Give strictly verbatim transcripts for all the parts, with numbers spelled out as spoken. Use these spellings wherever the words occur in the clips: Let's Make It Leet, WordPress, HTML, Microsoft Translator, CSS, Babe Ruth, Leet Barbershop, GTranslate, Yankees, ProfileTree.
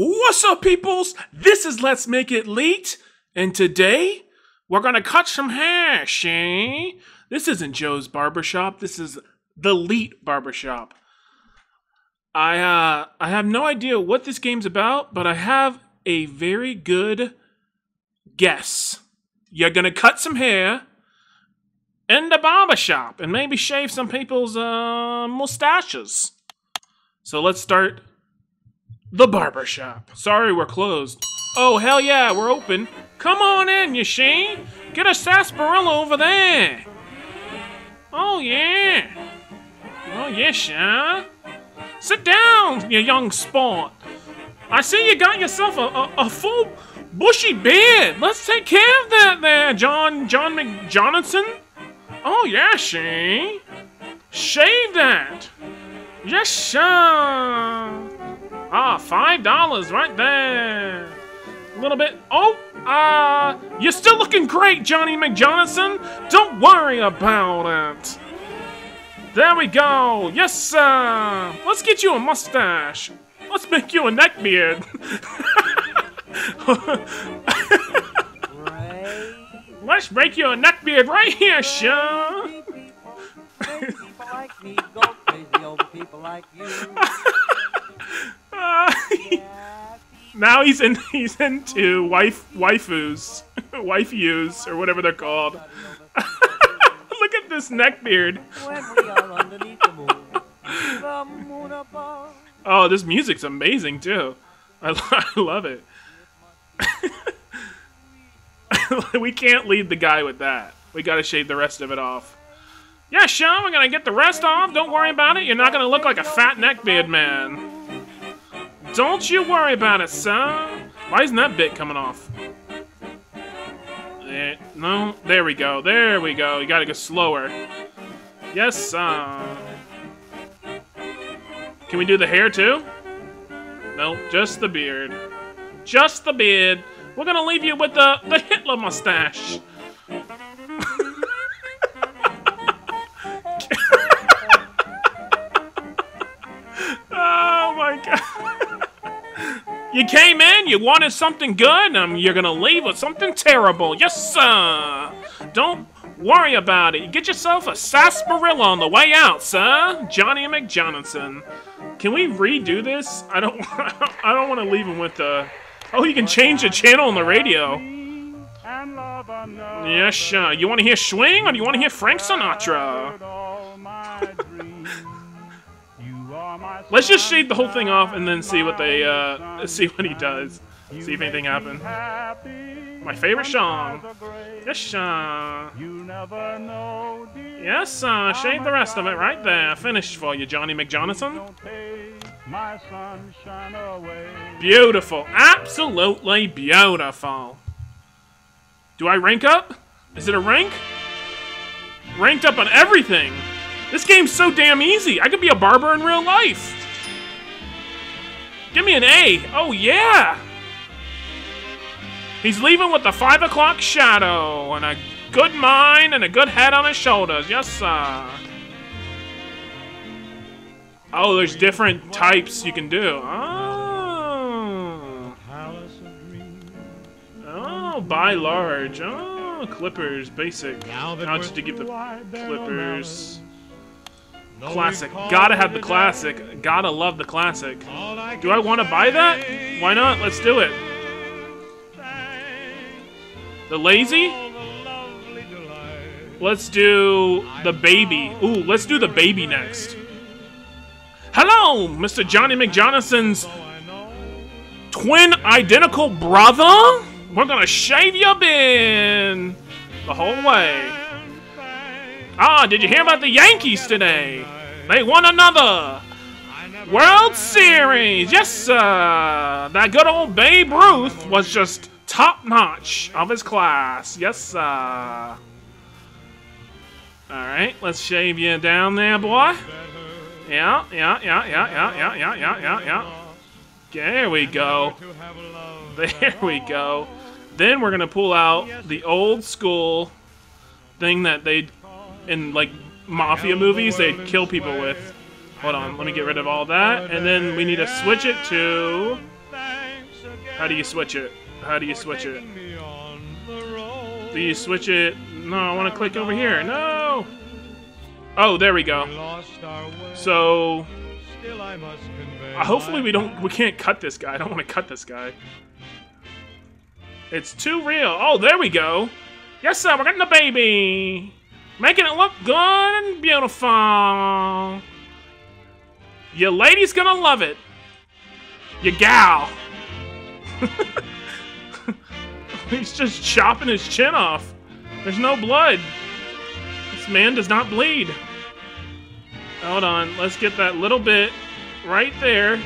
What's up, peoples? This is Let's Make It Leet, and today we're gonna cut some hash, eh? This isn't Joe's Barbershop, this is the Leet Barbershop. I, uh, I have no idea what this game's about, but I have a very good guess. You're gonna cut some hair in the barbershop, and maybe shave some people's, uh, mustaches. So let's start the barbershop. Sorry, we're closed. Oh, hell yeah, we're open. Come on in, you sheen. Get a sarsaparilla over there. Oh, yeah. Oh, yeah, sure. Sit down, you young sport. I see you got yourself a, a, a full bushy beard. Let's take care of that there, John, John McJonathan. Oh, yeah, sheen. Shave that. Yes, sure. Ah, five dollars right there. A little bit. Oh, uh, you're still looking great, Johnny McJonathan. Don't worry about it. There we go. Yes, sir. Let's get you a mustache. Let's make you a neck beard. Let's make you a neck beard right here, sure. People like me go crazy over people like you. Uh, he, now he's in. He's into wife, waifus, waifus, or whatever they're called. Look at this neck beard. Oh, this music's amazing too. I, I love it. We can't lead the guy with that. We gotta shave the rest of it off. Yeah, Sean, we're gonna get the rest off. Don't worry about it. You're not gonna look like a fat neck beard man. Don't you worry about it, son. Why isn't that bit coming off? Eh, no, there we go. There we go. You gotta go slower. Yes, son. Can we do the hair too? Nope, just the beard. Just the beard. We're gonna leave you with the, the Hitler mustache. Oh my god. You came in, you wanted something good, um, you're gonna leave with something terrible. Yes, sir. Don't worry about it. Get yourself a sarsaparilla on the way out, sir. Johnny McJonathan. Can we redo this? I don't. I don't want to leave him with the. Oh, you can change the channel on the radio. Yes, sir. You want to hear swing or do you want to hear Frank Sinatra? Let's just shave the whole thing off and then see what they, uh, see what he does. See if anything happens. My favorite song. Yes, Sean. Yes, sir. Shave the rest of it right there. Finished for you, Johnny McJonathan. Beautiful. Absolutely beautiful. Do I rank up? Is it a rank? Ranked up on everything. This game's so damn easy. I could be a barber in real life. Give me an A. Oh, yeah. He's leaving with the five o'clock shadow and a good mind and a good head on his shoulders. Yes, sir. Oh, there's different types you can do. Oh. Oh, by large. Oh, clippers, basic. How much to give the clippers? Classic. Gotta have the classic. Gotta love the classic. Do I want to buy that? Why not? Let's do it. The lazy? Let's do the baby. Ooh, let's do the baby next. Hello, Mister Johnny McJonathan's twin identical brother. We're gonna shave your beard the whole way. Ah, did you hear about the Yankees today? They won another World Series. Yes, sir. That good old Babe Ruth was just top-notch of his class. Yes, sir. All right, let's shave you down there, boy. Yeah, yeah, yeah, yeah, yeah, yeah, yeah, yeah, yeah, yeah. There we go. There we go. Then we're going to pull out the old school thing that they... in, like, mafia movies, they'd kill people with. Hold on, let me get rid of all that. And then we need to switch it to How do you switch it? How do you switch it? Do you switch it? No, I want to click over here. No! Oh, there we go. So... Uh, hopefully we don't... We can't cut this guy. I don't want to cut this guy. It's too real. Oh, there we go. Yes, sir. We're getting a baby. Making it look good and beautiful. Your lady's gonna love it. Your gal. He's just chopping his chin off. There's no blood. This man does not bleed. Hold on. Let's get that little bit right there.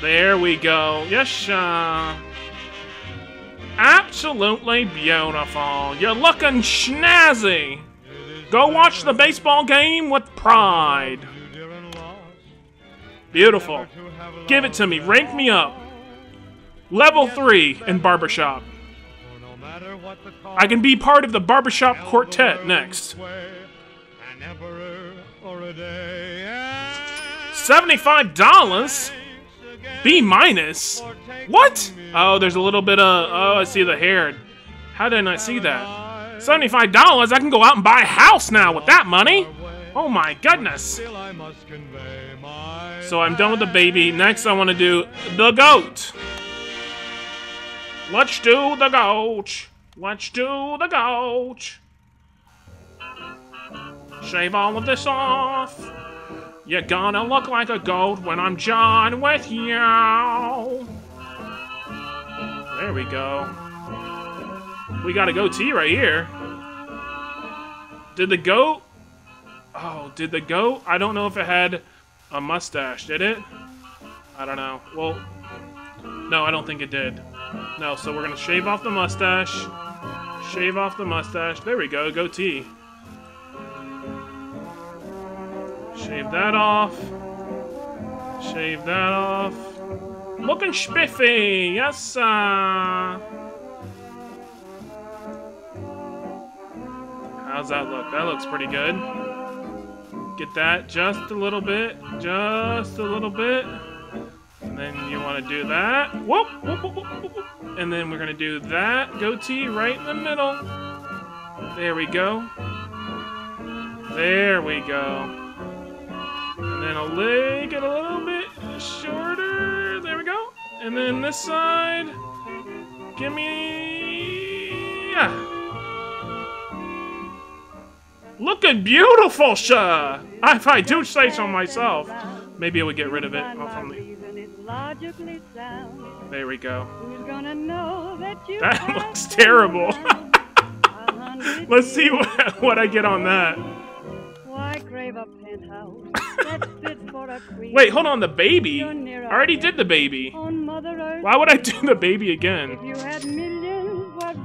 There we go. Yes, uh... absolutely beautiful. You're looking schnazzy. Go watch the baseball game with pride. Beautiful. Give it to me. Rank me up. Level three in Barbershop. I can be part of the Barbershop Quartet next. seventy-five dollars? B minus? What? Oh, there's a little bit of... Oh, I see the hair. How did I not see that? seventy-five dollars? I can go out and buy a house now with that money? Oh my goodness. So I'm done with the baby. Next I want to do the goat. Let's do the goat. Let's do the goat. Shave all of this off. You're gonna look like a goat when I'm done with you. There we go. We got a goatee right here. Did the goat... Oh, did the goat... I don't know if it had a mustache, did it? I don't know. Well, no, I don't think it did. No, so we're gonna shave off the mustache. Shave off the mustache. There we go, goatee. Shave that off. Shave that off. Looking spiffy, yes sir. How's that look? That looks pretty good. Get that just a little bit, just a little bit. And then you want to do that. Whoop, whoop, whoop, whoop, whoop. And then we're gonna do that goatee right in the middle. There we go. There we go. And then I'll leg it a little bit shorter. There we go. And then this side. Give me... Yeah. Looking beautiful, sir. If I do say so myself. Maybe I would get rid of it. The... There we go. That looks terrible. Let's see what, what I get on that. Why crave a penthouse? Wait, hold on, the baby? I already did the baby. Why would I do the baby again?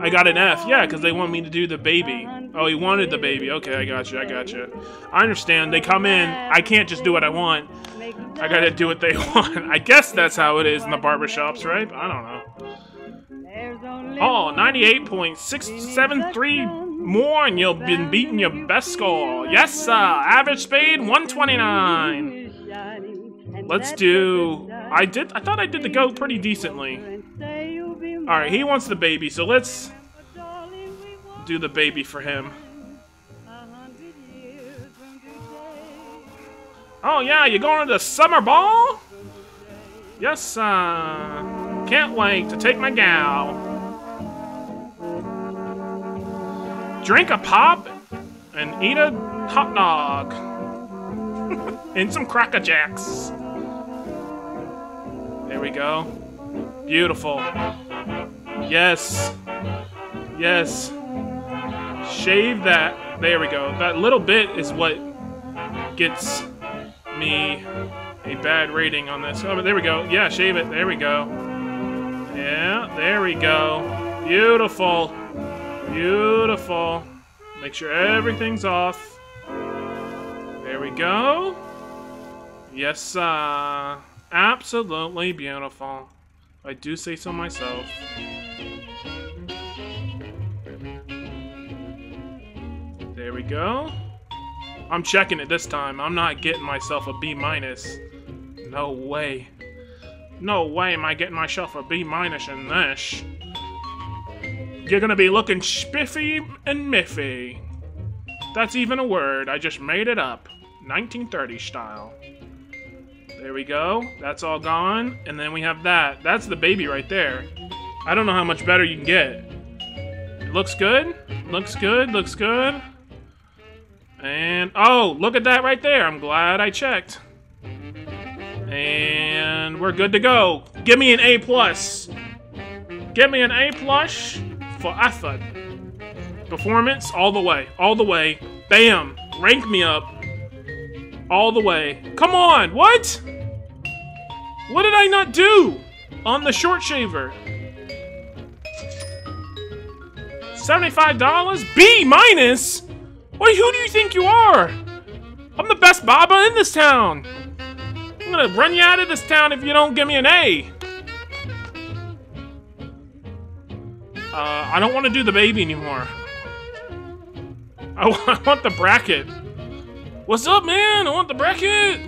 I got an F. Yeah, because they want me to do the baby. Oh, he wanted the baby. Okay, I got you, I got you. I understand. They come in. I can't just do what I want. I got to do what they want. I guess that's how it is in the barbershops, right? I don't know. Oh, ninety-eight point six seven three... more and you'll been beating your best score. Yes, sir. Average speed one twenty-nine. Let's do... I did. I thought I did the goat pretty decently. Alright, he wants the baby, so let's do the baby for him. Oh, yeah, you're going to the summer ball? Yes, sir. Can't wait to take my gal. Drink a pop and eat a hot dog and some Cracker Jacks. There we go. Beautiful. Yes. Yes. Shave that. There we go. That little bit is what gets me a bad rating on this. Oh, but there we go. Yeah, shave it. There we go. Yeah, there we go. Beautiful. Beautiful. Make sure everything's off. There we go. Yes, uh, absolutely beautiful. I do say so myself. There we go. I'm checking it this time. I'm not getting myself a B minus. No way. No way am I getting myself a B minus in this. You're gonna be looking spiffy and miffy. That's even a word. I just made it up. nineteen thirties style. There we go. That's all gone. And then we have that. That's the baby right there. I don't know how much better you can get. It looks good. Looks good. Looks good. And, oh, look at that right there. I'm glad I checked. And we're good to go. Give me an A plus. Give me an A plus for effort. Performance all the way. All the way. Bam. Rank me up. All the way. Come on. What? What did I not do on the short shaver? seventy-five dollars? B minus? Wait, who do you think you are? I'm the best barber in this town. I'm gonna run you out of this town if you don't give me an A. Uh, I don't want to do the baby anymore. I, I want the bracket. What's up, man? I want the bracket.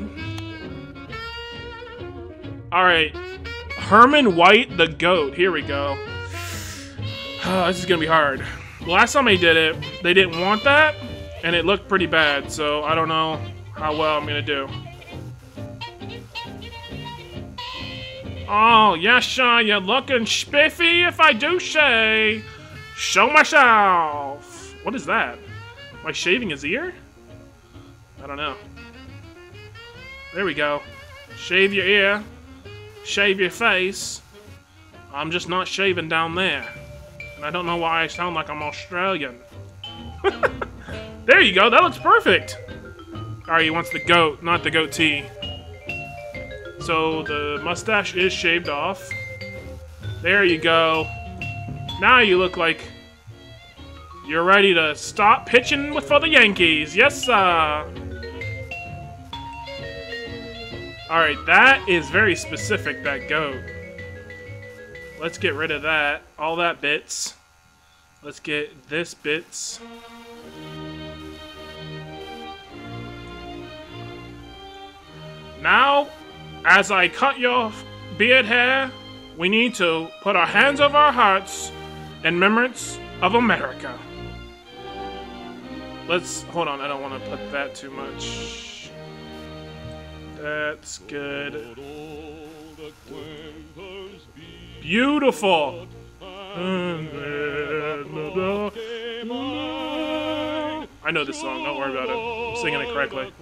Alright. Herman White the Goat. Here we go. Oh, this is gonna be hard. Last time they did it, they didn't want that, and it looked pretty bad, so I don't know how well I'm gonna do. Oh, yes, sir, you're looking spiffy if I do say. Show myself. What is that? Am I shaving his ear? I don't know. There we go. Shave your ear. Shave your face. I'm just not shaving down there. And I don't know why I sound like I'm Australian. There you go. That looks perfect. Alright, he wants the goat, not the goatee. So the mustache is shaved off. There you go. Now you look like you're ready to stop pitching for the Yankees. Yes, sir. Alright, that is very specific, that goat. Let's get rid of that. All that bits. Let's get this bits. Now, as I cut your beard hair, we need to put our hands over our hearts in remembrance of America. Let's, hold on, I don't want to put that too much. That's good. Beautiful. I know this song, don't worry about it. I'm singing it correctly.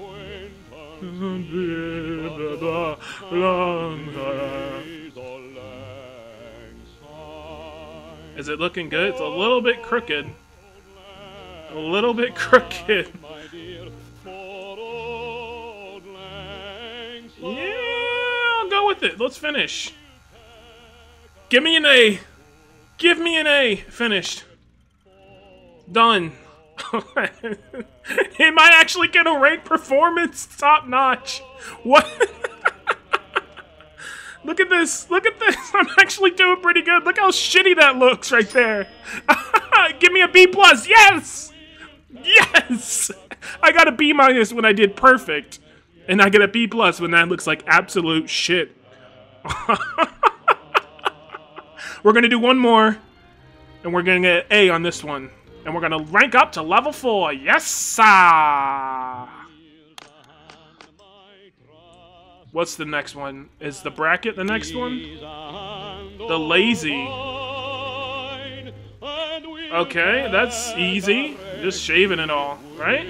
Is it looking good? It's a little bit crooked. A little bit crooked. Yeah, I'll go with it. Let's finish. Give me an A. Give me an A. Finished. Done. Am I actually gonna rank performance top notch? What? Look at this. Look at this. I'm actually doing pretty good. Look how shitty that looks right there. Give me a B plus. Yes. Yes. I got a B minus when I did perfect, and I get a B plus when that looks like absolute shit. We're gonna do one more, and we're gonna get an A on this one. And we're gonna rank up to level four. Yes, sir. What's the next one? Is the bracket the next one? The lazy. Okay, that's easy. Just shaving it all, right?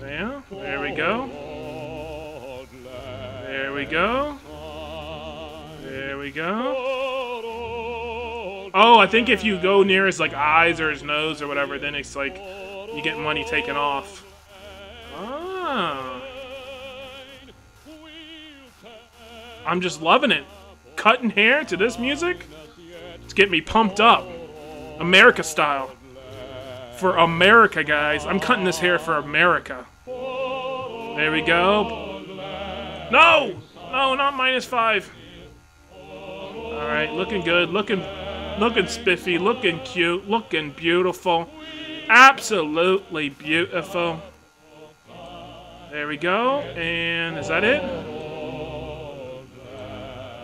Yeah, there we go. There we go. There we go. Oh, I think if you go near his like eyes or his nose or whatever, then it's like you get money taken off. Ah. I'm just loving it. Cutting hair to this music? It's getting me pumped up. America style. For America, guys. I'm cutting this hair for America. There we go. No! No, not minus five. Alright, looking good. Looking... Looking spiffy, looking cute, looking beautiful. Absolutely beautiful. There we go. And is that it?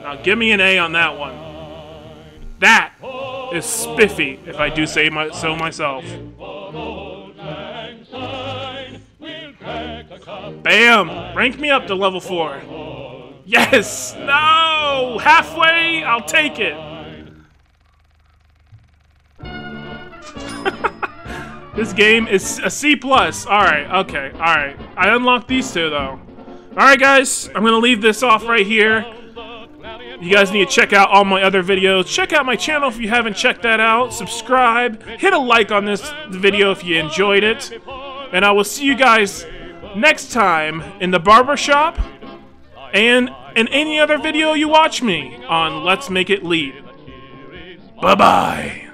Now give me an A on that one. That is spiffy, if I do say my, so myself. Bam! Rank me up to level four. Yes! No! Halfway? I'll take it! This game is a C plus. Alright, okay, alright. I unlocked these two, though. Alright, guys. I'm gonna leave this off right here. You guys need to check out all my other videos. Check out my channel if you haven't checked that out. Subscribe. Hit a like on this video if you enjoyed it. And I will see you guys next time in the barbershop. And in any other video you watch me on Let's Make It Leet. Bye-bye.